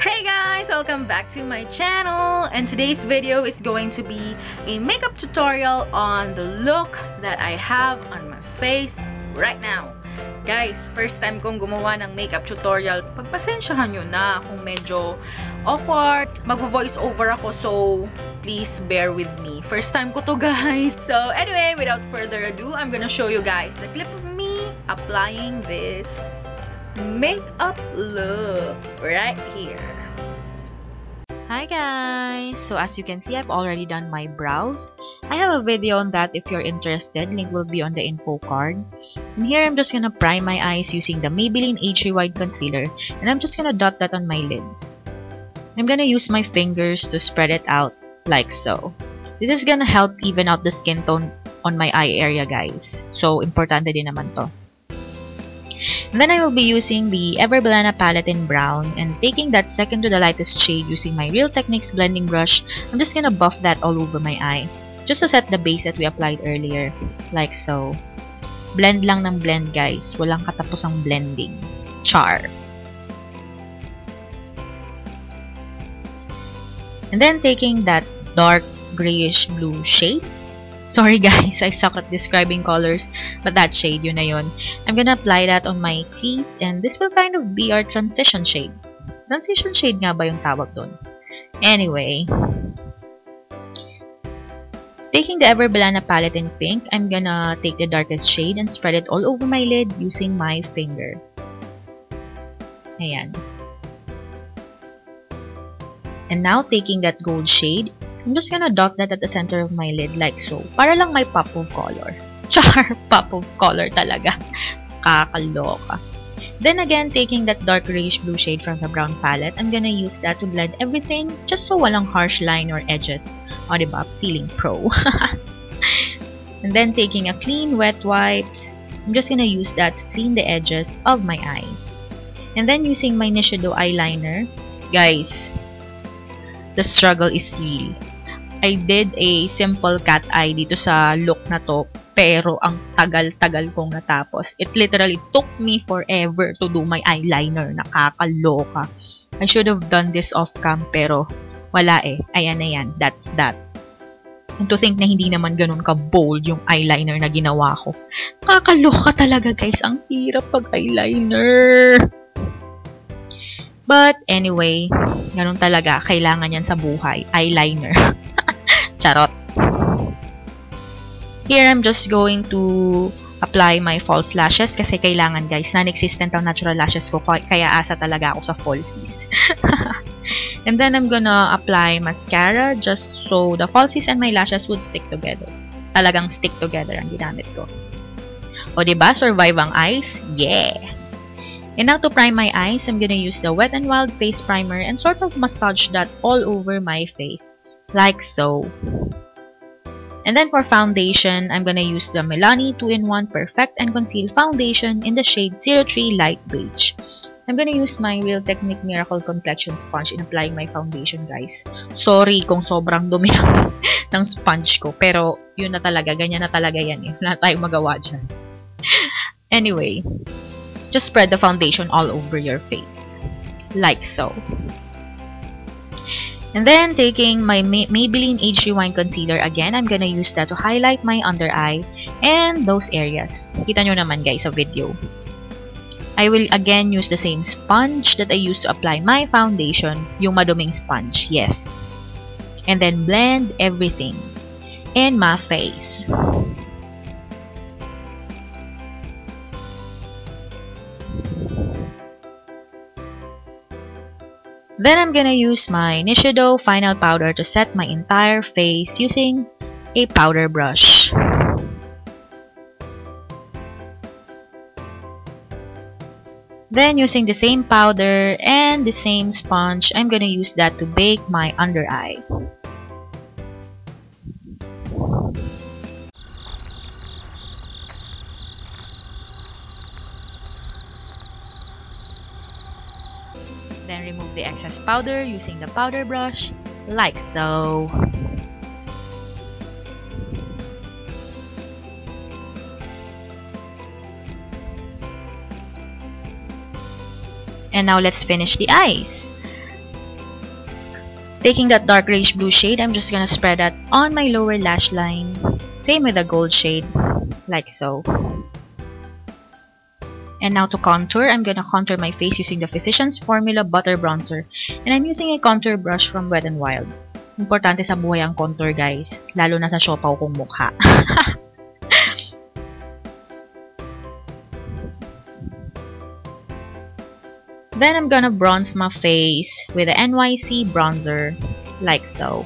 Hey guys, welcome back to my channel, and today's video is going to be a makeup tutorial on the look that I have on my face right now. Guys, first time kong gumawa ng makeup tutorial. Pagpasensyahan nyo na kung medyo awkward. Mag-voice over ako, so please bear with me. First time ko to, guys. So anyway, without further ado, I'm gonna show you guys the clip of me applying this makeup look right here. Hi guys! So as you can see, I've already done my brows. I have a video on that if you're interested. Link will be on the info card. And here I'm just gonna prime my eyes using the Maybelline Age Rewind Concealer, and I'm just gonna dot that on my lids. I'm gonna use my fingers to spread it out like so. This is gonna help even out the skin tone on my eye area, guys. So importante din naman to. And then I will be using the Ever Bilena Palette in brown and taking that second to the lightest shade using my Real Techniques blending brush. I'm just gonna buff that all over my eye just to set the base that we applied earlier, like so. Blend lang ng blend, guys. Walang katapusang blending. Char. And then taking that dark grayish blue shade. Sorry guys, I suck at describing colors, but that shade, yun na yun. I'm gonna apply that on my crease, and this will kind of be our transition shade. Transition shade nga ba yung tawag dun? Anyway, taking the Ever Bilena palette in pink, I'm gonna take the darkest shade and spread it all over my lid using my finger. Ayan. And now, taking that gold shade, I'm just gonna dot that at the center of my lid like so. Para lang may pop of color. Char! Pop of color talaga. Kakaloka. Then again, taking that dark grayish blue shade from the brown palette, I'm gonna use that to blend everything just so walang harsh line or edges. O, diba? Feeling pro. And then taking a clean wet wipes, I'm just gonna use that to clean the edges of my eyes. And then using my Nichido eyeliner, guys, the struggle is real. I did a simple cat eye dito sa look na to, pero ang tagal-tagal kong natapos. It literally took me forever to do my eyeliner. Nakakaloka. I should have done this off-cam, pero wala eh. Ayan na yan. That's that. And to think na hindi naman ganun ka-bold yung eyeliner na ginawa ko. Nakakaloka talaga, guys. Ang hirap pag-eyeliner. But anyway, ganun talaga. Kailangan yan sa buhay. Eyeliner. Charot. Here, I'm just going to apply my false lashes kasi kailangan, guys. Non-existent ang natural lashes ko, kaya asa talaga ako sa falsies. And then, I'm gonna apply mascara just so the falsies and my lashes would stick together. Talagang stick together ang ginamit ko. O, diba? Survive ang eyes? Yeah! And now to prime my eyes, I'm gonna use the Wet n Wild Face Primer and sort of massage that all over my face, like so. And then for foundation, I'm gonna use the Milani 2-in-1 Perfect and Conceal Foundation in the shade 03 Light Beige. I'm gonna use my Real Technique Miracle Complexion Sponge in applying my foundation, guys. Sorry kung sobrang dumi ng sponge ko, pero yun na talaga, ganyan na talaga yan eh. Wala tayong magawa dyan. Anyway, just spread the foundation all over your face, like so. And then taking my Maybelline Age Rewind Concealer again, I'm gonna use that to highlight my under eye and those areas. Kita nyo naman guys sa video. I will again use the same sponge that I used to apply my foundation, yung maduming sponge, yes. And then blend everything in my face. Then I'm gonna use my Nichido Final Powder to set my entire face using a powder brush. Then using the same powder and the same sponge, I'm gonna use that to bake my under eye. Then remove the excess powder using the powder brush, like so. And now let's finish the eyes. Taking that dark grayish blue shade, I'm just gonna spread that on my lower lash line. Same with the gold shade, like so. And now to contour, I'm gonna contour my face using the Physicians Formula Butter Bronzer. And I'm using a contour brush from Wet n Wild. Importante sa buhay ang contour, guys. Lalo na sa siopaw kong mukha. Then I'm gonna bronze my face with the NYC Bronzer, like so.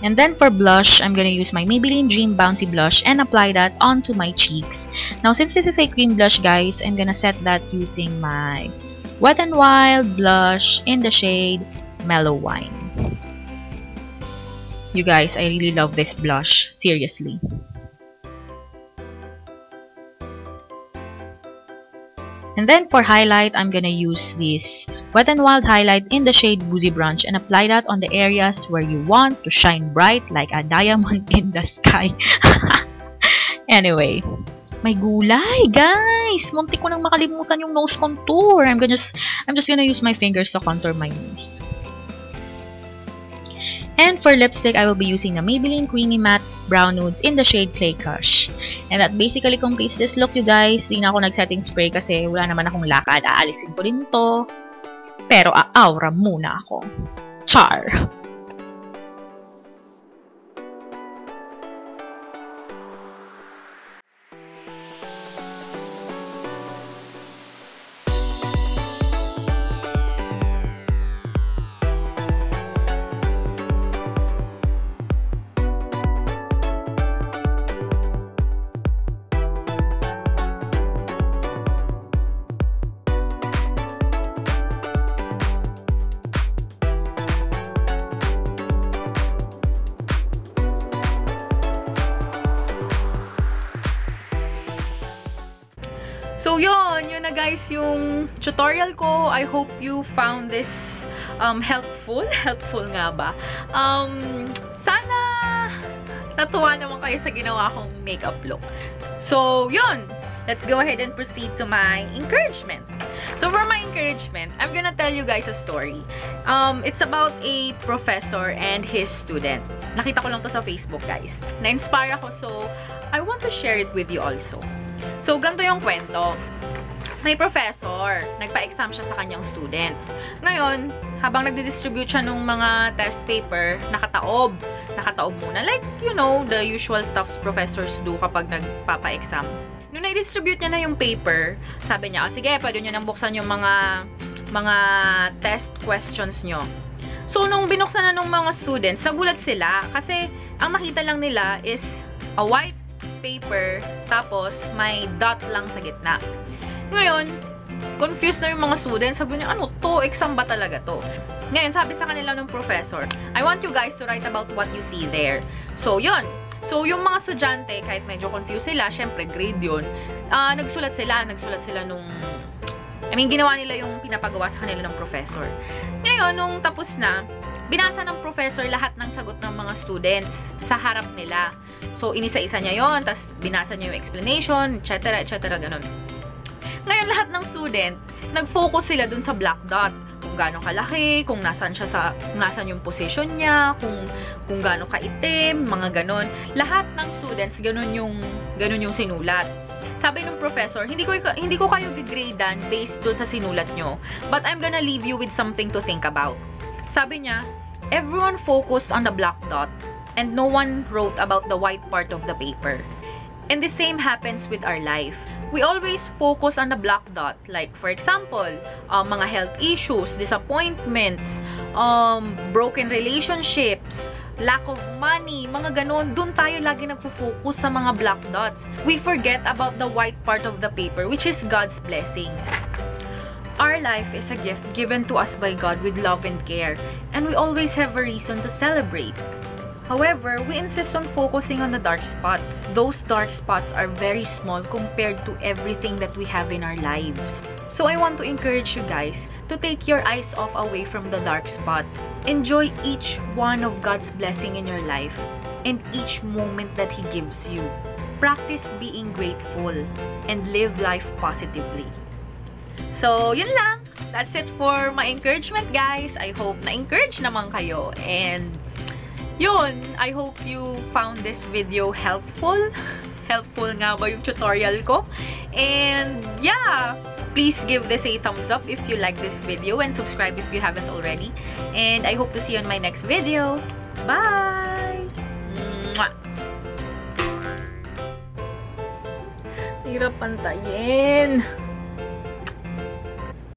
And then for blush, I'm gonna use my Maybelline Dream Bouncy Blush and apply that onto my cheeks. Now, since this is a cream blush, guys, I'm gonna set that using my Wet n Wild blush in the shade Mellow Wine. You guys, I really love this blush. Seriously. And then for highlight, I'm gonna use this Wet n Wild highlight in the shade Boozy Brunch and apply that on the areas where you want to shine bright like a diamond in the sky. Anyway, may gulay, guys! Muntik ko nang makalimutan yung nose contour. I'm just gonna use my fingers to contour my nose. And for lipstick, I will be using the Maybelline Creamy Matte Brown Nudes in the shade Clay Crush. And that basically completes this look, you guys. Di na ako nag-setting spray kasi wala naman akong lakad. Aalisin ko din to. Pero a-aura muna ako. Char! So yun na guys yung tutorial ko. I hope you found this helpful nga ba. Sana natuwa naman kayo sa ginawa kong makeup look. So yun, let's go ahead and proceed to my encouragement. So for my encouragement, I'm gonna tell you guys a story. It's about a professor and his student. Nakita ko lang to sa Facebook, guys. Na-inspire ako, so I want to share it with you also. So, ganito yung kwento. May professor, nagpa-exam siya sa kanyang students. Ngayon, habang nagdi-distribute siya ng mga test paper, nakataob muna. Like, you know, the usual stuffs professors do kapag nagpapa-exam. Nung nai-distribute niya na yung paper, sabi niya, oh, sige, pwede niyo nang buksan yung mga test questions niyo. So, nung binuksan na ng mga students, nagulat sila kasi ang nakita lang nila is a white paper, tapos may dot lang sa gitna. Ngayon, confused na yung mga students. Sabi niya, ano to? Exam ba talaga to? Ngayon, sabi sa kanila ng professor, I want you guys to write about what you see there. So, yun. So, yung mga estudyante, kahit medyo confused sila, syempre grade yun, nagsulat sila nung, I mean, ginawa nila yung pinapagawa sa kanila ng professor. Ngayon, nung tapos na, binasa ng professor lahat ng sagot ng mga students sa harap nila. So, inisa-isa niya yun, tapos binasa niya yung explanation, etc., etc., ganun. Ngayon, lahat ng student, nag-focus sila dun sa black dot. Kung gano'ng kalaki, kung nasan siya kung nasan yung position niya, kung gano'ng kaitim, mga ganun. Lahat ng students, ganun yung sinulat. Sabi ng professor, hindi ko kayo gigradean based dun sa sinulat nyo, but I'm gonna leave you with something to think about. Sabi niya, everyone focused on the black dot, and no one wrote about the white part of the paper. And the same happens with our life. We always focus on the black dot. Like, for example, mga health issues, disappointments, broken relationships, lack of money, mga ganon. Doon tayo lagi nagpo-focus sa mga black dots. We forget about the white part of the paper, which is God's blessings. Our life is a gift given to us by God with love and care. And we always have a reason to celebrate. However, we insist on focusing on the dark spots. Those dark spots are very small compared to everything that we have in our lives. So I want to encourage you guys to take your eyes off away from the dark spot. Enjoy each one of God's blessing in your life and each moment that He gives you. Practice being grateful and live life positively. So, yun lang. That's it for my encouragement, guys. I hope na-encourage naman kayo. And yun, I hope you found this video helpful. Helpful nga ba yung tutorial ko? And yeah, please give this a thumbs up if you like this video and subscribe if you haven't already. And I hope to see you on my next video. Bye! Mwah! Hirap pantayin.